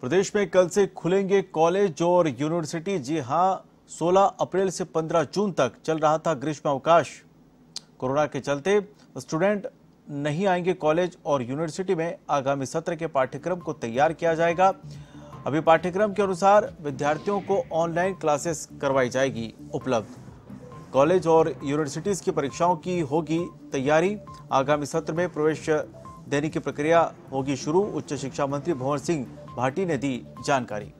प्रदेश में कल से खुलेंगे कॉलेज और यूनिवर्सिटी। जी हां, 16 अप्रैल से 15 जून तक चल रहा था ग्रीष्मावकाश। कोरोना के चलते स्टूडेंट नहीं आएंगे कॉलेज और यूनिवर्सिटी में। आगामी सत्र के पाठ्यक्रम को तैयार किया जाएगा। अभी पाठ्यक्रम के अनुसार विद्यार्थियों को ऑनलाइन क्लासेस करवाई जाएगी उपलब्ध। कॉलेज और यूनिवर्सिटीज़ की परीक्षाओं की होगी तैयारी। आगामी सत्र में प्रवेश देने की प्रक्रिया होगी शुरू। उच्च शिक्षा मंत्री भंवर सिंह भाटी ने दी जानकारी।